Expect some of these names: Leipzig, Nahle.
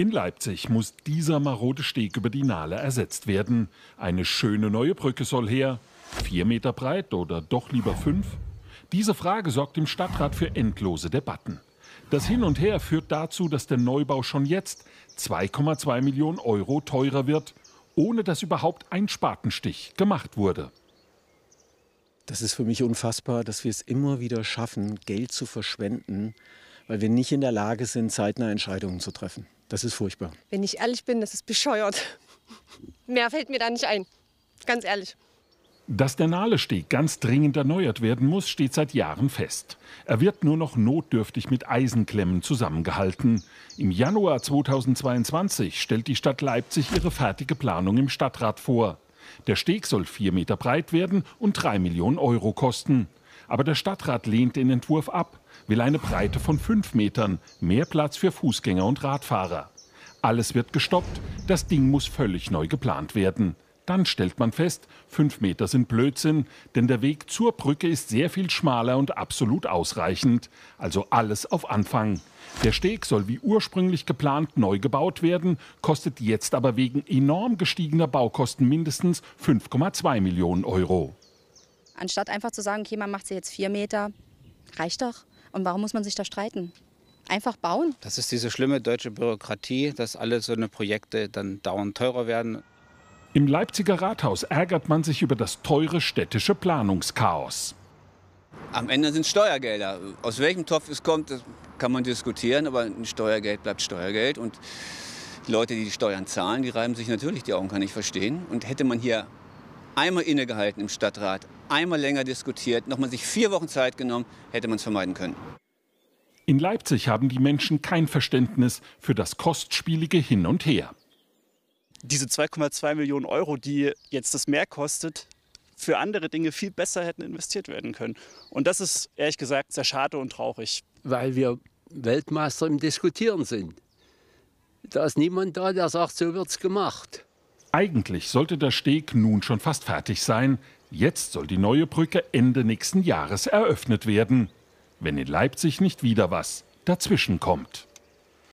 In Leipzig muss dieser marode Steg über die Nahle ersetzt werden. Eine schöne neue Brücke soll her. 4 Meter breit oder doch lieber 5? Diese Frage sorgt im Stadtrat für endlose Debatten. Das Hin und Her führt dazu, dass der Neubau schon jetzt 2,2 Millionen € teurer wird, ohne dass überhaupt ein Spatenstich gemacht wurde. Das ist für mich unfassbar, dass wir es immer wieder schaffen, Geld zu verschwenden, weil wir nicht in der Lage sind, zeitnah Entscheidungen zu treffen. Das ist furchtbar. Wenn ich ehrlich bin, das ist bescheuert. Mehr fällt mir da nicht ein, ganz ehrlich. Dass der Nahlesteg ganz dringend erneuert werden muss, steht seit Jahren fest. Er wird nur noch notdürftig mit Eisenklemmen zusammengehalten. Im Januar 2022 stellt die Stadt Leipzig ihre fertige Planung im Stadtrat vor. Der Steg soll 4 Meter breit werden und 3 Millionen € kosten. Aber der Stadtrat lehnt den Entwurf ab, will eine Breite von 5 Metern, mehr Platz für Fußgänger und Radfahrer. Alles wird gestoppt, das Ding muss völlig neu geplant werden. Dann stellt man fest, 5 Meter sind Blödsinn, denn der Weg zur Brücke ist sehr viel schmaler und absolut ausreichend. Also alles auf Anfang. Der Steg soll wie ursprünglich geplant neu gebaut werden, kostet jetzt aber wegen enorm gestiegener Baukosten mindestens 5,2 Millionen €. Anstatt einfach zu sagen, okay, man macht sie jetzt 4 Meter, reicht doch. Und warum muss man sich da streiten? Einfach bauen. Das ist diese schlimme deutsche Bürokratie, dass alle so eine Projekte dann dauernd teurer werden. Im Leipziger Rathaus ärgert man sich über das teure städtische Planungschaos. Am Ende sind es Steuergelder. Aus welchem Topf es kommt, das kann man diskutieren, aber ein Steuergeld bleibt Steuergeld. Und die Leute, die die Steuern zahlen, die reiben sich natürlich die Augen, kann ich verstehen. Und hätte man hier einmal innegehalten im Stadtrat, einmal länger diskutiert, nochmal sich 4 Wochen Zeit genommen, hätte man es vermeiden können. In Leipzig haben die Menschen kein Verständnis für das kostspielige Hin und Her. Diese 2,2 Millionen €, die jetzt das mehr kostet, für andere Dinge viel besser hätten investiert werden können. Und das ist ehrlich gesagt sehr schade und traurig. Weil wir Weltmeister im Diskutieren sind. Da ist niemand da, der sagt, so wird's gemacht. Eigentlich sollte der Steg nun schon fast fertig sein. Jetzt soll die neue Brücke Ende nächsten Jahres eröffnet werden. Wenn in Leipzig nicht wieder was dazwischen kommt.